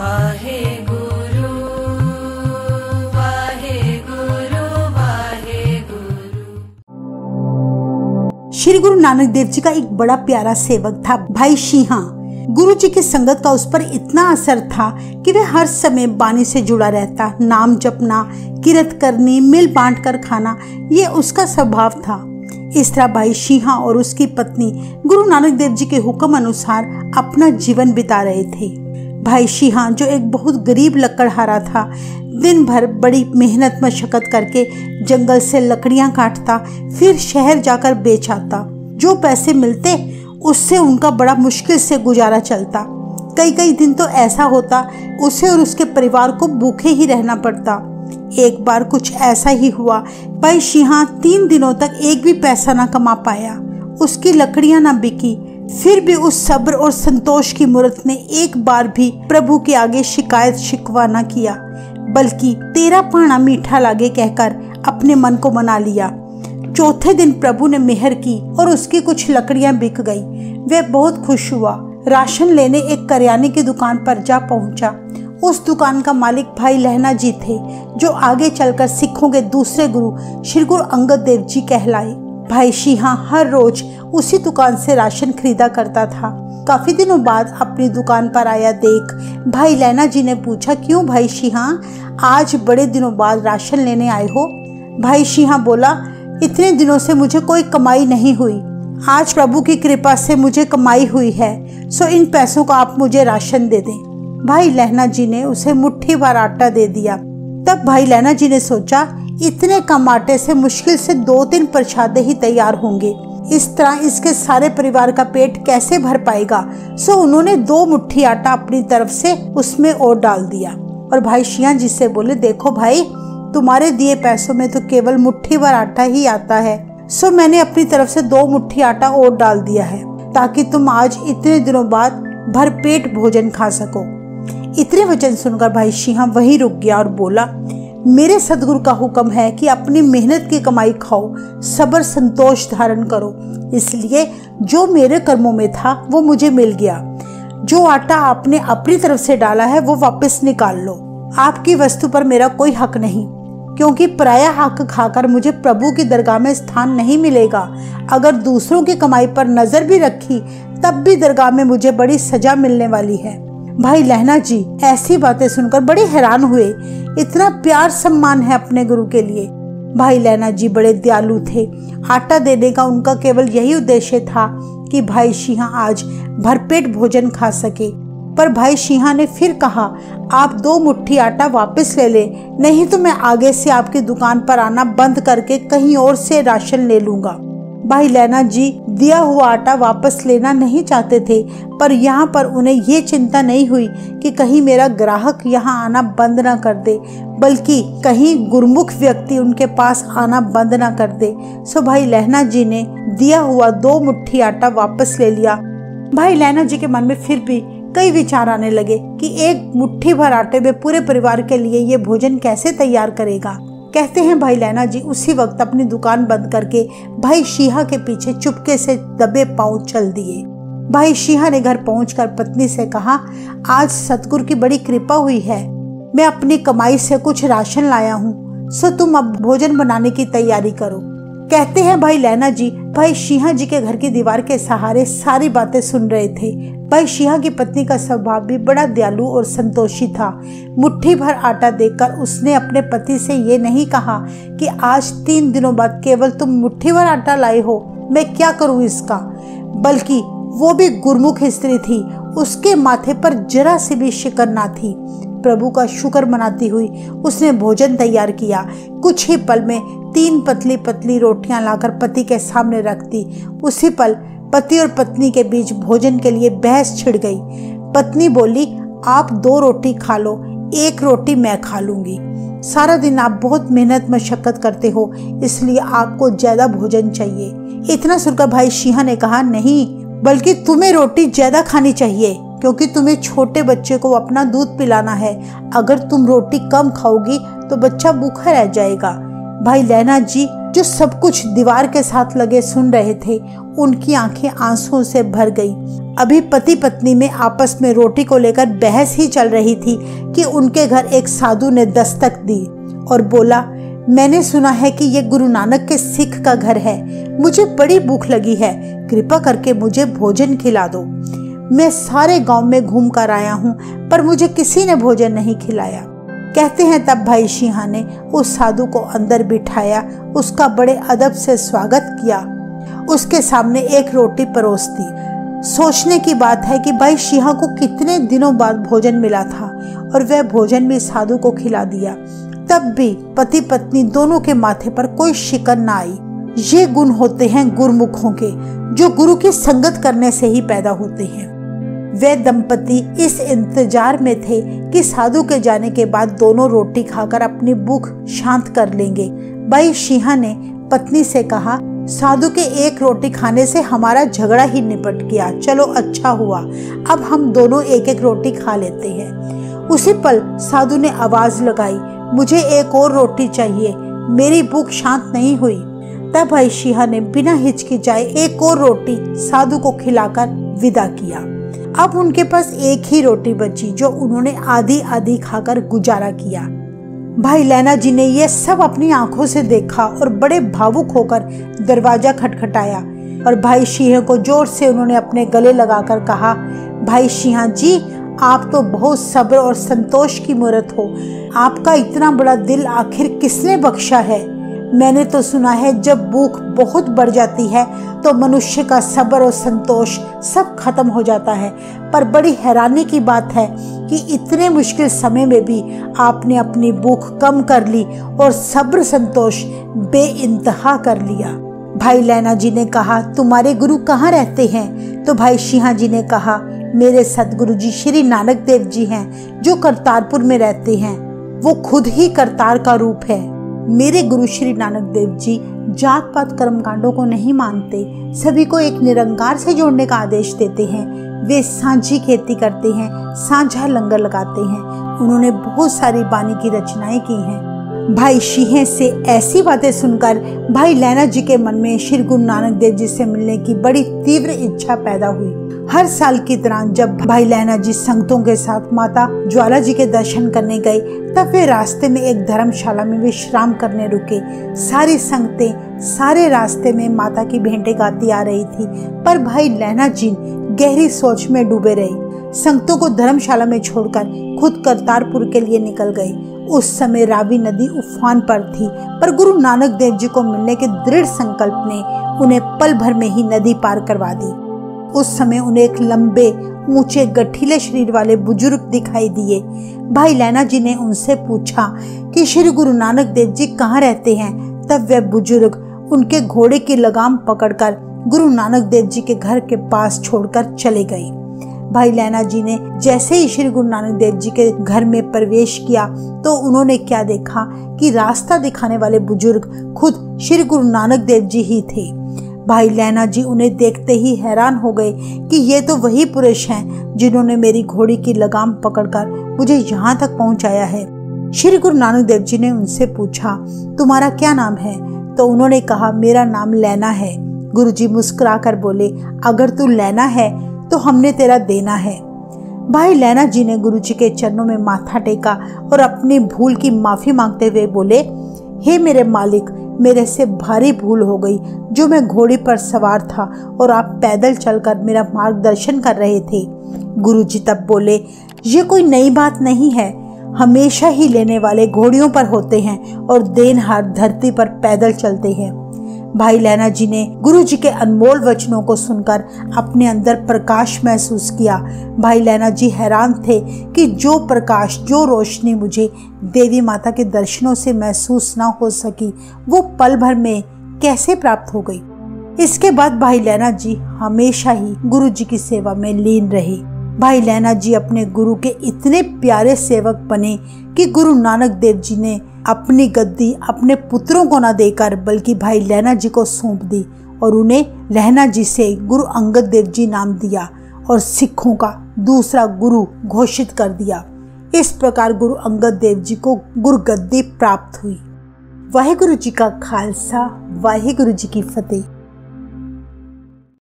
श्री गुरु नानक देव जी का एक बड़ा प्यारा सेवक था भाई शीहा। गुरु जी की संगत का उस पर इतना असर था कि वह हर समय वाणी से जुड़ा रहता। नाम जपना, किरत करनी, मिल बांट कर खाना, ये उसका स्वभाव था। इस तरह भाई शीहा और उसकी पत्नी गुरु नानक देव जी के हुक्म अनुसार अपना जीवन बिता रहे थे। भाई शीहा जो एक बहुत गरीब लकड़हारा था, दिन भर बड़ी मेहनत मशक्कत करके जंगल से लकड़ियां काटता, फिर शहर जाकर बेच आता। जो पैसे मिलते उससे उनका बड़ा मुश्किल से गुजारा चलता। कई कई दिन तो ऐसा होता उसे और उसके परिवार को भूखे ही रहना पड़ता। एक बार कुछ ऐसा ही हुआ। भाई शीहा 3 दिनों तक एक भी पैसा ना कमा पाया, उसकी लकड़ियां ना बिकी। फिर भी उस सब्र और संतोष की मूर्त ने एक बार भी प्रभु के आगे शिकायत शिकवा ना किया, बल्कि तेरा पाना मीठा लागे कहकर अपने मन को मना लिया। चौथे दिन प्रभु ने मेहर की और उसकी कुछ लकड़ियां बिक गई। वह बहुत खुश हुआ। राशन लेने एक करियाने की दुकान पर जा पहुंचा। उस दुकान का मालिक भाई लहना जी थे, जो आगे चलकर सिखों के दूसरे गुरु श्री गुरु अंगद देव जी कहलाए। भाई शीहा हर रोज उसी दुकान से राशन खरीदा करता था। काफी दिनों बाद अपनी दुकान पर आया देख भाई लहना जी ने पूछा, क्यों भाई शीहा, आज बड़े दिनों बाद राशन लेने आए हो? भाई शीहा बोला, इतने दिनों से मुझे कोई कमाई नहीं हुई, आज प्रभु की कृपा से मुझे कमाई हुई है, सो इन पैसों का आप मुझे राशन दे दें। भाई लहना जी ने उसे मुट्ठी भर आटा दे दिया। तब भाई लहना जी ने सोचा, इतने कम आटे से मुश्किल से 2-3 प्रसादे ही तैयार होंगे, इस तरह इसके सारे परिवार का पेट कैसे भर पाएगा। सो उन्होंने 2 मुट्ठी आटा अपनी तरफ से उसमें और डाल दिया और भाई शीहा जी से बोले, देखो भाई, तुम्हारे दिए पैसों में तो केवल मुट्ठी भर आटा ही आता है, सो मैंने अपनी तरफ से 2 मुट्ठी आटा और डाल दिया है, ताकि तुम आज इतने दिनों बाद भरपेट भोजन खा सको। इतने वचन सुनकर भाई शीहा वहीं रुक गया और बोला, मेरे सदगुरु का हुक्म है कि अपनी मेहनत की कमाई खाओ, सब्र संतोष धारण करो, इसलिए जो मेरे कर्मों में था वो मुझे मिल गया। जो आटा आपने अपनी तरफ से डाला है वो वापस निकाल लो। आपकी वस्तु पर मेरा कोई हक नहीं, क्योंकि पराया हक खाकर मुझे प्रभु की दरगाह में स्थान नहीं मिलेगा। अगर दूसरों की कमाई पर नजर भी रखी तब भी दरगाह में मुझे बड़ी सजा मिलने वाली है। भाई लहना जी ऐसी बातें सुनकर बड़े हैरान हुए। इतना प्यार सम्मान है अपने गुरु के लिए। भाई लहना जी बड़े दयालु थे। आटा देने का उनका केवल यही उद्देश्य था कि भाई शीहा आज भरपेट भोजन खा सके। पर भाई शीहा ने फिर कहा, आप 2 मुट्ठी आटा वापस ले ले, नहीं तो मैं आगे से आपकी दुकान पर आना बंद करके कहीं और से राशन ले लूंगा। भाई लहना जी दिया हुआ आटा वापस लेना नहीं चाहते थे, पर यहाँ पर उन्हें ये चिंता नहीं हुई कि कहीं मेरा ग्राहक यहाँ आना बंद ना कर दे, बल्कि कहीं गुरमुख व्यक्ति उनके पास आना बंद ना कर दे। सो भाई लहना जी ने दिया हुआ 2 मुट्ठी आटा वापस ले लिया। भाई लहना जी के मन में फिर भी कई विचार आने लगे कि 1 मुट्ठी भर आटे में पूरे परिवार के लिए ये भोजन कैसे तैयार करेगा। कहते हैं भाई लहना जी उसी वक्त अपनी दुकान बंद करके भाई शीहा के पीछे चुपके से दबे पांव चल दिए। भाई शीहा ने घर पहुंचकर पत्नी से कहा, आज सतगुरु की बड़ी कृपा हुई है, मैं अपनी कमाई से कुछ राशन लाया हूँ, सो तुम अब भोजन बनाने की तैयारी करो। कहते हैं भाई लहना जी भाई शीहा जी के घर की दीवार के सहारे सारी बातें सुन रहे थे। भाई शीहा की पत्नी का स्वभाव भी बड़ा दयालु और संतोषी था। मुट्ठी भर आटा देकर उसने अपने पति से ये नहीं कहा कि आज 3 दिनों बाद केवल तुम मुट्ठी भर आटा लाए हो, मैं क्या करूँ इसका, बल्कि वो भी गुरमुख स्त्री थी, उसके माथे पर जरा सी भी शिकन ना थी। प्रभु का शुक्र मनाती हुई उसने भोजन तैयार किया। कुछ ही पल में 3 पतली पतली रोटियां लाकर पति के सामने रख दी। उसी पल पति और पत्नी के बीच भोजन के लिए बहस छिड़ गई। पत्नी बोली, आप 2 रोटी खा लो, 1 रोटी मैं खा लूंगी। सारा दिन आप बहुत मेहनत मशक्कत करते हो, इसलिए आपको ज्यादा भोजन चाहिए। इतना सुनकर भाई शीहा ने कहा, नहीं, बल्कि तुम्हें रोटी ज्यादा खानी चाहिए, क्योंकि तुम्हें छोटे बच्चे को अपना दूध पिलाना है। अगर तुम रोटी कम खाओगी तो बच्चा भूखा रह जाएगा। भाई लहना जी जो सब कुछ दीवार के साथ लगे सुन रहे थे, उनकी आंखें आंसुओं से भर गई। अभी पति पत्नी में आपस में रोटी को लेकर बहस ही चल रही थी कि उनके घर एक साधु ने दस्तक दी और बोला, मैंने सुना है कि ये गुरु नानक के सिख का घर है, मुझे बड़ी भूख लगी है, कृपा करके मुझे भोजन खिला दो। मैं सारे गांव में घूम कर आया हूँ पर मुझे किसी ने भोजन नहीं खिलाया। कहते हैं तब भाई शीहा ने उस साधु को अंदर बिठाया, उसका बड़े अदब से स्वागत किया, उसके सामने एक रोटी परोस दी। सोचने की बात है कि भाई शीहा को कितने दिनों बाद भोजन मिला था और वह भोजन भी साधु को खिला दिया। तब भी पति पत्नी दोनों के माथे पर कोई शिकन ना आई। ये गुण होते हैं गुरुमुखों के, जो गुरु की संगत करने से ही पैदा होते हैं। वे दंपति इस इंतजार में थे कि साधु के जाने के बाद दोनों रोटी खाकर अपनी भूख शांत कर लेंगे। भाई शीहा ने पत्नी से कहा, साधु के एक रोटी खाने से हमारा झगड़ा ही निपट गया, चलो अच्छा हुआ, अब हम दोनों एक एक रोटी खा लेते हैं। उसी पल साधु ने आवाज लगाई, मुझे एक और रोटी चाहिए, मेरी भूख शांत नहीं हुई। तब भाई शीहा ने बिना हिचकिचाए एक और रोटी साधु को खिलाकर विदा किया। अब उनके पास एक ही रोटी बची, जो उन्होंने आधी आधी खाकर गुजारा किया। भाई लैना जी ने यह सब अपनी आंखों से देखा और बड़े भावुक होकर दरवाजा खटखटाया और भाई शीहा को जोर से उन्होंने अपने गले लगाकर कहा, भाई शीहा जी, आप तो बहुत सब्र और संतोष की मूरत हो, आपका इतना बड़ा दिल आखिर किसने बख्शा है। मैंने तो सुना है जब भूख बहुत बढ़ जाती है तो मनुष्य का सब्र और संतोष सब खत्म हो जाता है, पर बड़ी हैरानी की बात है कि इतने मुश्किल समय में भी आपने अपनी भूख कम कर ली और सब्र संतोष बेइंतहा कर लिया। भाई लैना जी ने कहा, तुम्हारे गुरु कहाँ रहते हैं? तो भाई शीहा जी ने कहा, मेरे सतगुरु जी श्री नानक देव जी हैं, जो करतारपुर में रहते हैं, वो खुद ही करतार का रूप है। मेरे गुरु श्री नानक देव जी जात पात कर्मकांडों को नहीं मानते, सभी को एक निरंकार से जोड़ने का आदेश देते हैं। वे सांझी खेती करते हैं, सांझा लंगर लगाते हैं, उन्होंने बहुत सारी बानी की रचनाएं की हैं। भाई शीहे से ऐसी बातें सुनकर भाई लैना जी के मन में श्री गुरु नानक देव जी से मिलने की बड़ी तीव्र इच्छा पैदा हुई। हर साल की तरह जब भाई लैना जी संगतों के साथ माता ज्वाला जी के दर्शन करने गए, तब वे रास्ते में एक धर्मशाला में विश्राम करने रुके। सारी संगतें सारे रास्ते में माता की भेंटें गाती आ रही थी, पर भाई लहना जी गहरी सोच में डूबे रहे। संगतों को धर्मशाला में छोड़कर खुद करतारपुर के लिए निकल गए। उस समय रावी नदी उफान पर थी, पर गुरु नानक देव जी को मिलने के दृढ़ संकल्प ने उन्हें पल भर में ही नदी पार करवा दी। उस समय उन्हें एक लंबे ऊंचे गठीले शरीर वाले बुजुर्ग दिखाई दिए। भाई लैना जी ने उनसे पूछा कि श्री गुरु नानक देव जी कहाँ रहते हैं। तब वे बुजुर्ग उनके घोड़े की लगाम पकड़कर गुरु नानक देव जी के घर के पास छोड़कर चले गए। भाई लैना जी ने जैसे ही श्री गुरु नानक देव जी के घर में प्रवेश किया तो उन्होंने क्या देखा कि रास्ता दिखाने वाले बुजुर्ग खुद श्री गुरु नानक देव जी ही थे। भाई लैना जी उन्हें देखते ही हैरान हो गए कि ये तो वही पुरुष हैं जिन्होंने मेरी घोड़ी की लगाम पकड़कर मुझे यहाँ तक पहुँचाया है। श्री गुरु नानक देव जी ने उनसे पूछा, तुम्हारा क्या नाम है? तो उन्होंने कहा, मेरा नाम लैना है। गुरुजी मुस्कुराकर बोले, अगर तू लैना है तो हमने तेरा देना है। भाई लैना जी ने गुरुजी के चरणों में माथा टेका और अपनी भूल की माफ़ी मांगते हुए बोले, हे मेरे मालिक, मेरे से भारी भूल हो गई, जो मैं घोड़ी पर सवार था और आप पैदल चलकर मेरा मार्गदर्शन कर रहे थे। गुरुजी तब बोले, ये कोई नई बात नहीं है, हमेशा ही लेने वाले घोड़ियों पर होते हैं और देनहार धरती पर पैदल चलते हैं। भाई लैना जी ने गुरुजी के अनमोल वचनों को सुनकर अपने अंदर प्रकाश महसूस किया। भाई लैना जी हैरान थे कि जो प्रकाश, जो रोशनी मुझे देवी माता के दर्शनों से महसूस ना हो सकी, वो पल भर में कैसे प्राप्त हो गई। इसके बाद भाई लैना जी हमेशा ही गुरुजी की सेवा में लीन रहे। भाई लैना जी अपने गुरु के इतने प्यारे सेवक बने कि गुरु नानक देव जी ने अपनी गद्दी अपने पुत्रों को न देकर बल्कि भाई लैना जी को सौंप दी और उन्हें लहना जी से गुरु अंगद देव जी नाम दिया और सिखों का दूसरा गुरु घोषित कर दिया। इस प्रकार गुरु अंगद देव जी को गुरु गद्दी प्राप्त हुई। वाहेगुरु जी का खालसा, वाहेगुरु जी की फतेह।